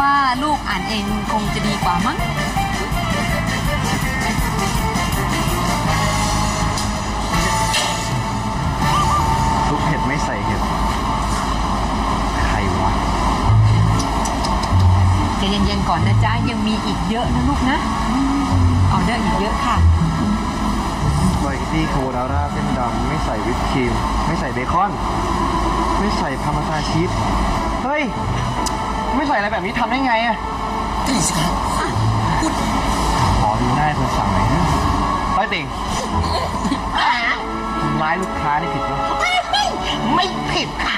ว่าลูกอ่านเองคงจะดีกว่ามั้งซุปเห็ดไม่ใส่เห็ดใครวะใจเย็นๆก่อนนะจ๊ะยังมีอีกเยอะนะลูกนะออเดอร์อีกเยอะค่ะสปาเกตตี้คาโบนาร่าเส้นดำไม่ใส่วิปครีมไม่ใส่เบคอนไม่ใส่พาร์เมซานชีสเฮ้ยไม่ใส่อะไรแบบนี้ทำได้ไงอ่ะติ่งสิครับขอดูหน้าเธอสั่งหน่อยนะไปติ่งร้ายลูกค้านี่ผิดไหมไม่ผิดค่ะ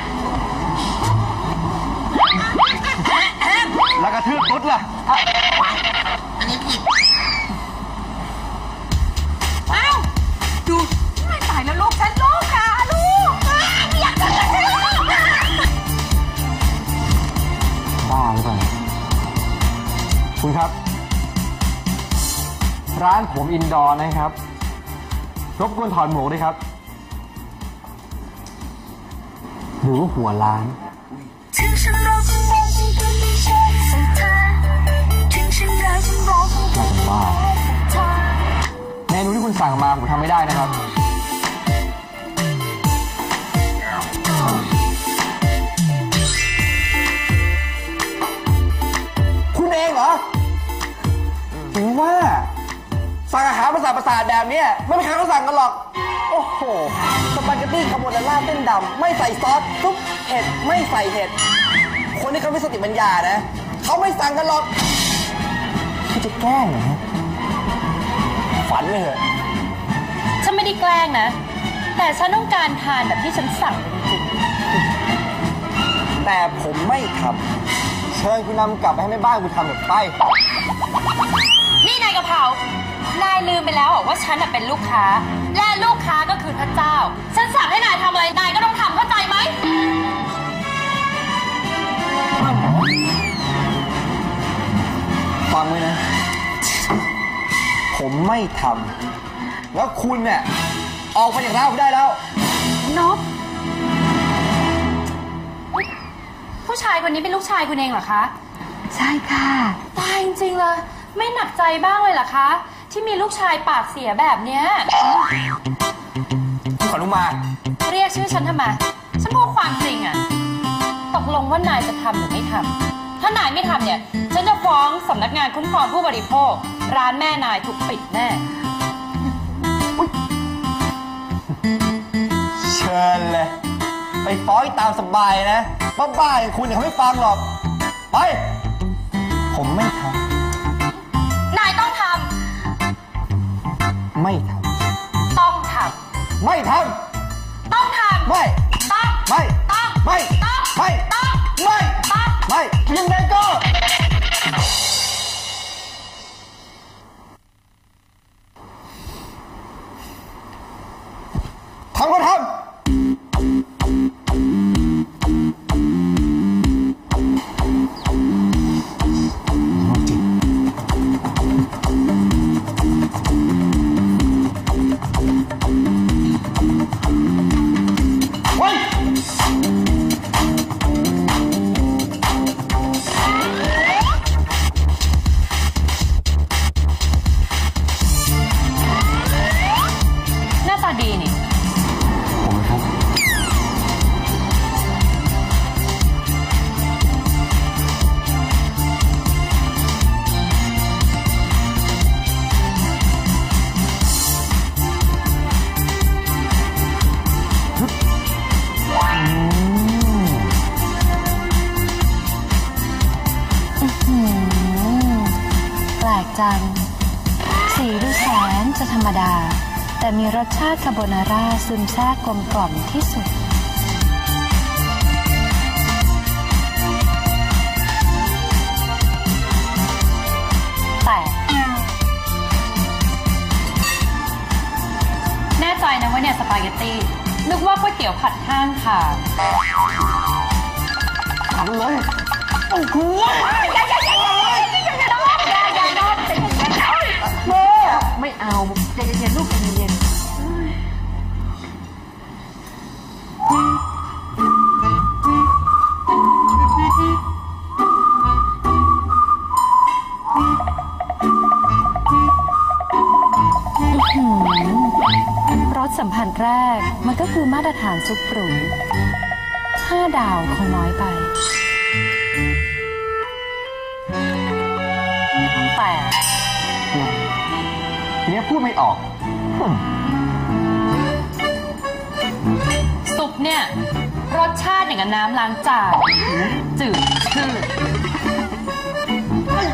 แล้วกระทืบตุ๊ดล่ะอันนี้ผิดอ้าวดูไม่ตายแล้วลูกฉันลูกค่ะลูกไม่อยากจะกระทืบบ้าหรือเปล่าคุณครับร้านผมอินดอร์นะครับรบกวนถอนหมวกด้วยครับหรือว่าหัวล้านเมนูที่คุณสั่งมาผมทำไม่ได้นะครับคุณเองเหรอถึงว่าสั่งอาหารประสาทแบบนี้ไม่มีใครเขาสั่งกันหรอกโอ้โหสปาเกตตี้คาโบนาร่าเส้นดำไม่ใส่ซอสซุปเห็ดไม่ใส่เห็ดคนที่เขาไม่สติปัญญานะเขาไม่สั่งกันหรอกคือจะแกล้งเหรอฝันเลยเหรอฉันไม่ได้แกล้งนะแต่ฉันต้องการทานแบบที่ฉันสั่งจริงๆแต่ผมไม่ทำเชิญคุณนำกลับไปให้แม่บ้านคุณทำแบบไปนี่นายกะเพรานายลืมไปแล้วว่าฉันเป็นลูกค้าและลูกค้าก็คือพระเจ้าฉันสั่งให้นายทำอะไรนายก็ต้องทำเข้าใจไหมฟังไว้นะผมไม่ทำแล้วคุณเนี่ยออกไปจากร้านผมได้แล้วนบผู้ชายคนนี้เป็นลูกชายคุณเองเหรอคะใช่ค่ะตายจริงๆเลยไม่หนักใจบ้างเลยเหรอคะที่มีลูกชายปากเสียแบบเนี้ยขอลุกมาเรียกชื่อฉันทำไมฉันพูดความจริงอะตกลงว่านายจะทำหรือไม่ทำถ้านายไม่ทำเนี่ยฉันจะฟ้องสำนักงานคุ้มครองผู้บริโภคร้านแม่นายถูกปิดแน่เชิญเลยไปฟ้องตามสบายนะบ้าๆอย่างคุณเนี่ยเขาไม่ฟังหรอกไปผมไม่ทำไม่ทำต้องทำไม่ทำต้องทำไม่ต้องไม่ต้องไม่ต้องไม่ต้องไม่ต้องไม่ยังไงก็ทำก็ทำสีดูแสนจะธรรมดาแต่มีรสชาติคาโบนาร่าซึมซาบกลมกล่อมที่สุดแต่แน่ใจนะว่าเนี่ยสปาเกตตี้นึกว่าก๋วยเตี๋ยวผัดห้างค่ะทำเลยโอ้โหไม่เอาใจเย็นๆลูกใจเย็น แรกมันก็คือมาตรฐานซุปหรู5 ดาวคงน้อยไปแต่ทีนี้พูดไม่ออกซุปเนี่ยรสชาติอย่างกับน้ำล้างจานจืดชืด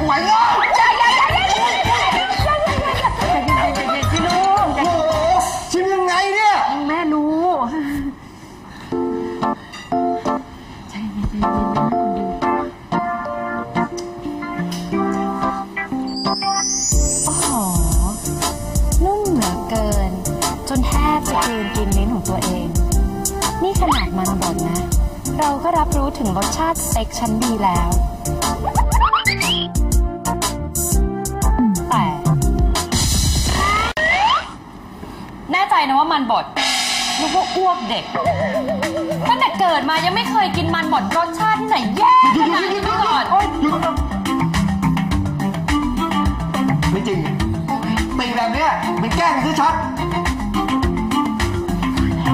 หวยงอใจใหญ่ที่ลูกโอ้ชิมยังไงเนี่ยแม่รู้ใจเย็นๆโอ้โหนุ่มเหลือเกินจนแทบจะกลืนกินลิ้นของตัวเองนี่ขนาดมันบ่นนะเราก็รับรู้ถึงรสชาติสเต็กชั้นดีแล้วแต่แน่ใจนะว่ามันบดนึกว่าอ้วกเด็กตั้งแต่เกิดมายังไม่เคยกินมันบดรสชาติที่ไหนแย่ขนาดนี้มาก่อนไม่จริงติ่งแบบเนี้ยมันแกล้งกันชัด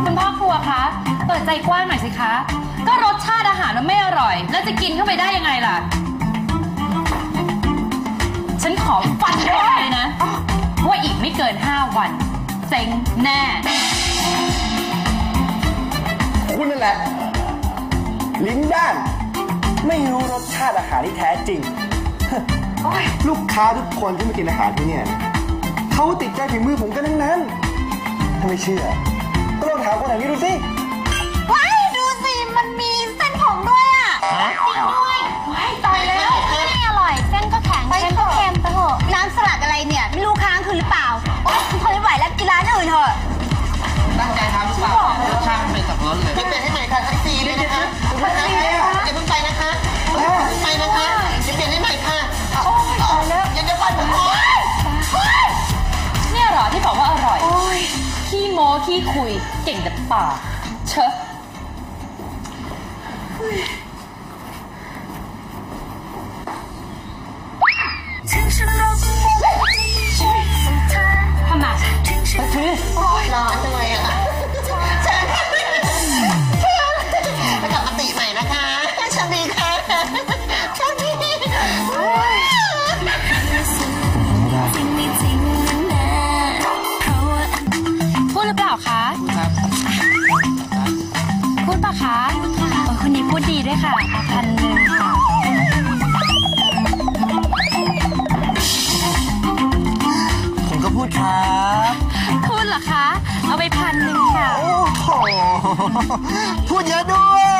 คุณพ่อครัวคะเปิดใจกว้างหน่อยสิคะก็รสชาติอาหารมันไม่อร่อยแล้วจะกินเข้าไปได้ยังไงล่ะฉันขอฟันด้วยเลยนะว่าอีกไม่เกิน5วันเซ็งแน่คุณนั่นแหละลิ้นด้านไม่รู้รสชาติอาหารที่แท้จริงลูกค้าทุกคนที่มากินอาหารที่เนี่ยเขาติดใจฝีมือผมกันทั้งนั้นถ้าไม่เชื่อก็ลองถามคนไหนนี่ดูสิว้ายดูสิมันมีเส้นผมด้วยอ่ะจริงด้วยว้ายตายแล้วไม่อร่อยเส้นก็แข็งเส้นก็เค็มไปเถอะน้ำสลัดอะไรเนี่ยไม่รู้ค้างคืนหรือเปล่าโอ๊ยทนไม่ไหวแล้วกินร้านอื่นเถอะตั้งใจทำหรือเปล่าช่างเป็นสับปะรดเลยไม่เป็นให้ใหม่ค่ะทั้งซีด้วยนะคะคุณนะคะอย่าเพิ่งไปนะคะไปนะคะจะเปลี่ยนให้ใหม่ค่ะโอ๊ยตายแล้วยังจะปั่นผมเนี่ยหรอที่บอกว่าอร่อยขี้โม้ขี้คุยเก่งแต่ปากเชอะทำไมโอ๊ยร้อนจังเลยอะเชิญไปกลับมาติใหม่นะคะชาบีค่ะชาบีพูดหรือเปล่าคะพูดปะคะคนนี้พูดดีด้วยค่ะ1,000ค่ะผมก็พูดครับพูดเหรอคะเอาไป1,000ค่ะโอ้โหพูดเยอะด้วย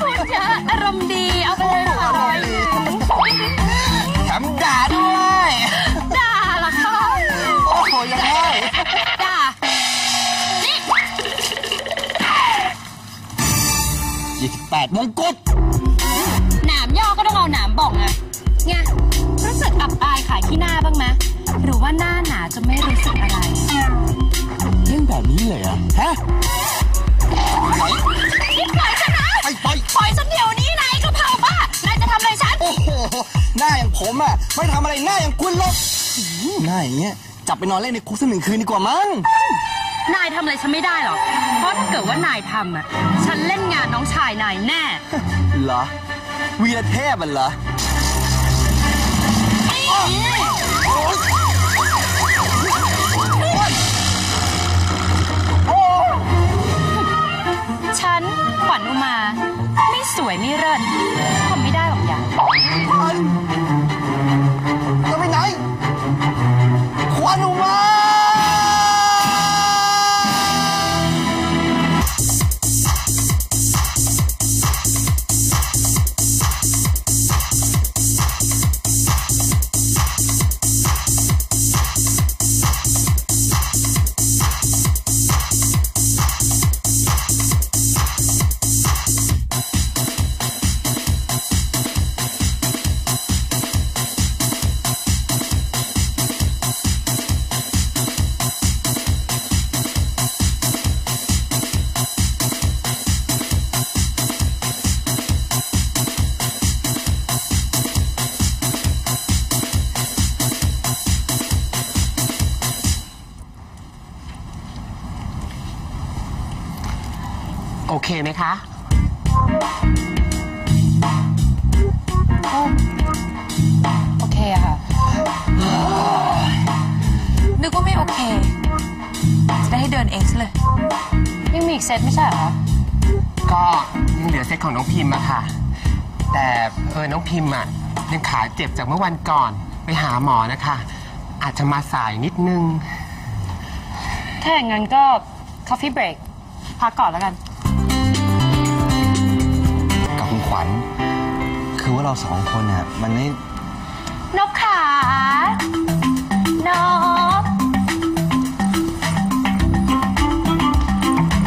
พูดเยอะอารมณ์ดีเอาไปเลยค่ะแถมด่าด้วยด่าเหรอคะโอ้โหยังไงด่านี่28มงกุฎหนามย่อก็ต้องเอาหนามบ่องอะไงรู้สึกอับอายขายที่หน้าบ้างไหมหรือว่าหน้าหนาจะไม่รู้สึกอะไรเรื่องแบบนี้เลยอะฮะนี่ปล่อยฉันนะปล่อยฉันเดี๋ยวนี้นายกระเพราบ้านายจะทำอะไรฉันโอ้โหหน้าอย่างผมอะไม่ทำอะไรหน้าอย่างคุณหรอกหน้าอย่างเงี้ยจับไปนอนเล่นในคุกสัก1 คืนดีกว่ามั้งนายทำอะไรฉันไม่ได้หรอกเพราะถ้าเกิดว่านายทำอะฉันเล่นงานน้องชายนายแน่เหรอวีรเทพมันเหรอฉันขวัญอุมาไม่สวยไม่เลิศทำไม่ได้หรอกอย่างจะไปไหนขวัญอุมา โอเคไหมคะโอเคค่ะนึกว่าไม่โอเคจะได้ให้เดินเองซะเลยยังมีอีกเซตไม่ใช่เหรอก็ยังเหลือเซตของน้องพิมพ์อะค่ะแต่น้องพิมพ์อะยังขาเจ็บจากเมื่อวันก่อนไปหาหมอนะคะอาจจะมาสายนิดนึงถ้าอย่างนั้นก็ coffee break พักก่อนแล้วกันกับคุณขวัญคือว่าเราสองคนน่ะมันไม่นกขานก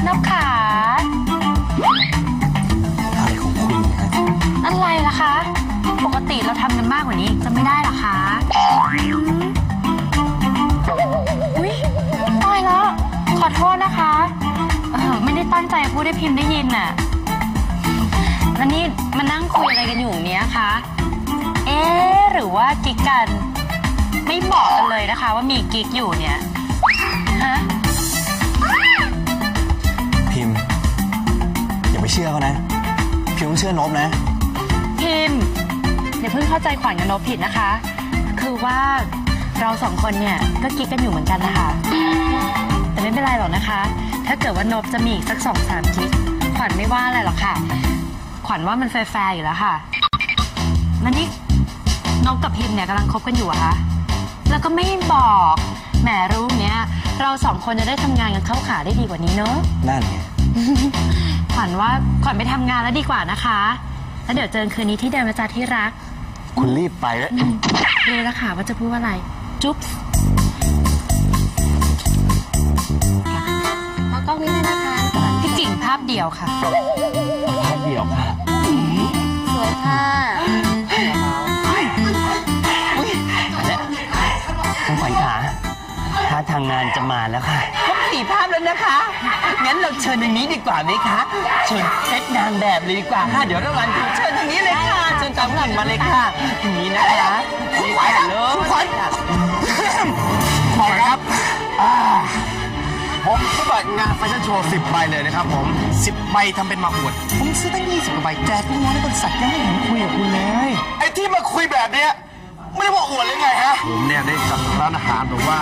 นกขาอะไรของคุณนะอะไรล่ะคะปกติเราทำกันมากกว่านี้จะไม่ได้หรอคะอุ๊ยตายแล้วขอโทษนะคะไม่ได้ตั้งใจพูดให้พิมพ์ได้ยินน่ะแล้วนี่มานั่งคุยอะไรกันอยู่เนี้ยคะเอ๊หรือว่ากิ๊กกันไม่บอกกันเลยนะคะว่ามีกิ๊กอยู่เนี่ยฮะพิมพ์อย่าไปเชื่อเขานะพิมพ์ต้องเชื่อนบนะพิมพ์อย่าเพิ่งเข้าใจขวัญกับนบผิดนะคะคือว่าเราสองคนเนี่ยก็กิ๊กกันอยู่เหมือนกันนะคะแต่ไม่เป็นไรหรอกนะคะถ้าเกิดว่านบจะมีอีกสัก 2-3 กิ๊กขวัญไม่ว่าอะไรหรอกค่ะขวัญว่ามันแฟร์ๆอยู่แล้วค่ะแล้วนี่นบกับพิมเนี่ยกำลังคบกันอยู่อะคะแล้วก็ไม่บอกแหมรู้เนี้ยเราสองคนจะได้ทำงานกันเข้าขาได้ดีกว่านี้เนอะนั่นไง ขวัญว่าขวัญไปทำงานแล้วดีกว่านะคะแล้วเดี๋ยวเจอคืนนี้ที่เดิมนะจ๊ะที่รักคุณรีบไปแล้วรู้แล้วค่ะว่าจะพูดว่าอะไรจุ๊บขอกล้องนี้ด้วยนะคะพี่กิ่งภาพเดียวค่ะภาพเดียวค่ะสวยค่ะคุณขวัญขาถ้าทางงานจะมาแล้วค่ะครบ4ภาพแล้วนะคะงั้นเราเชิญทางนี้ดีกว่าไหมคะเชิญเซตนางแบบเลยดีกว่าค่ะเดี๋ยวรางวัลเชิญทางนี้เลยค่ะเชิญตามหลังมาเลยค่ะนี้นะคะคุณขวัญคุณขวัญขอครับผมก็บัตรงานแฟชั่นโชว์10ใบเลยนะครับผม10ใบทำเป็นมาอวดผมซื้อตั้ง20กว่าใบแจกทุกวันในบริษัทยังไม่เห็นคุยกับคุณเลยไอ้ที่มาคุยแบบเนี้ยไม่ได้บอกอวดเลยไงฮะผมเนี่ยได้สั่งร้านอาหารบอกว่า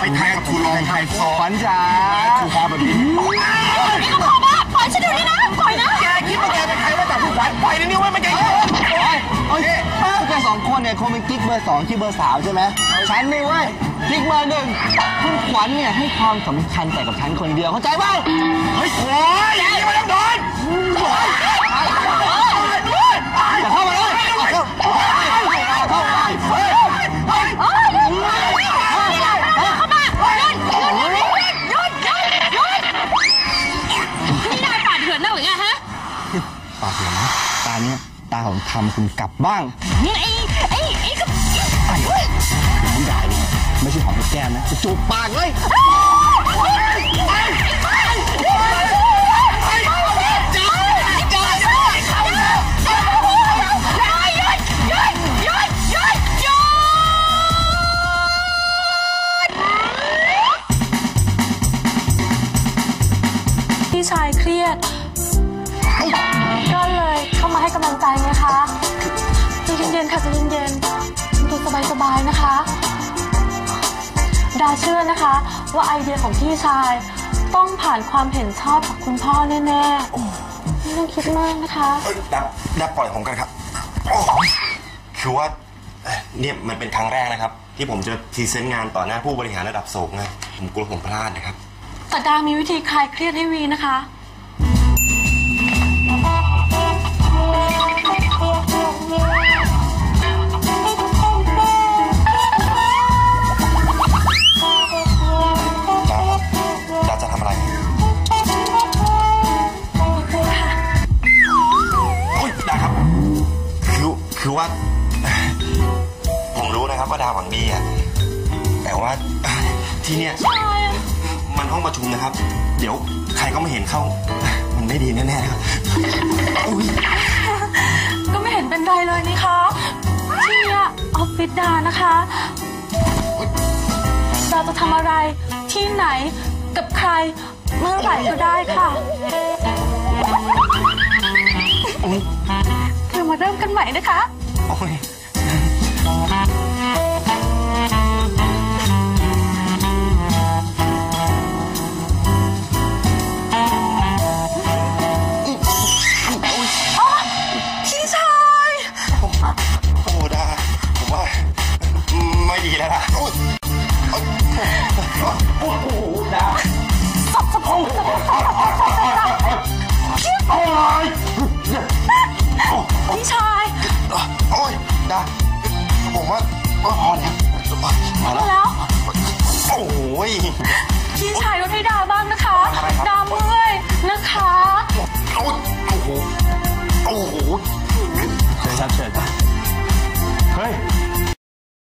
ไปแทงทูลองไทยซอนขวัญจ๋าคุณพาแบบนี้นี่ก็ขอบ้าปล่อยฉันดูนี่นะปล่อยนะแกคิดว่าแกเป็นใครว่าแต่ผู้ชายปล่อยนี่ว่ามันแกสองคนเนี่ยคงเป็นกิ๊กเบอร์2ที่เบอร์3ใช่ไหมฉันนี่เว้ยกิ๊กเบอร์1คุณขวัญเนี่ยให้ความสำคัญแต่กับฉันคนเดียวเข้าใจป่ะเฮ้ยโอ้ยอย่ามาโดนอย่าเข้ามาเลยเข้ามานี่ได้ปาดเถื่อนแล้วหรือไงฮะปาดเถื่อนนะตาเนี่ยตาของทำคุณกลับบ้างไอ้ก็ไม่ได้เลยไม่ใช่หอมแก้มนะจะจูบปากเลยพี่ชายเครียดก็เลยเข้ามาให้กำลังใจนะคะใจเย็นๆค่ะใจเย็นๆดูสบายๆนะคะดาเชื่อนะคะว่าไอเดียของพี่ชายต้องผ่านความเห็นชอบของคุณพ่อแน่ๆไม่ต้องคิดมากนะคะดาปล่อยผมกันครับคือว่าเนี่ยมันเป็นครั้งแรกนะครับที่ผมจะพรีเซนต์งานต่อหน้าผู้บริหารระดับสูงนะผมกลัวผมพลาดนะครับแต่ดามีวิธีคลายเครียดให้วีนะคะคือว่าผมรู้นะครับว่าดาวหวังดีอ่ะแต่ว่าที่เนี่ยมันห้องประชุมนะครับเดี๋ยวใครก็ไม่เห็นเข้ามันไม่ดีแน่ๆครับก็ไม่เห็นเป็นไรเลยนี่คะที่เนี่ยออฟฟิศดานะคะเราจะทำอะไรที่ไหนกับใครเมื่อไหร่ก็ได้ค่ะ เรามาเริ่มกันใหม่นะคะโอ้ยพี่ชายโอ้ยดาผมว่าพอแล้วมาแล้วโอ้ยพี่ชายลดให้ดาบ้างนะคะดาเมื่อยนะคะโอ้โหโอ้โหเชิญครับเชิญเฮ้ย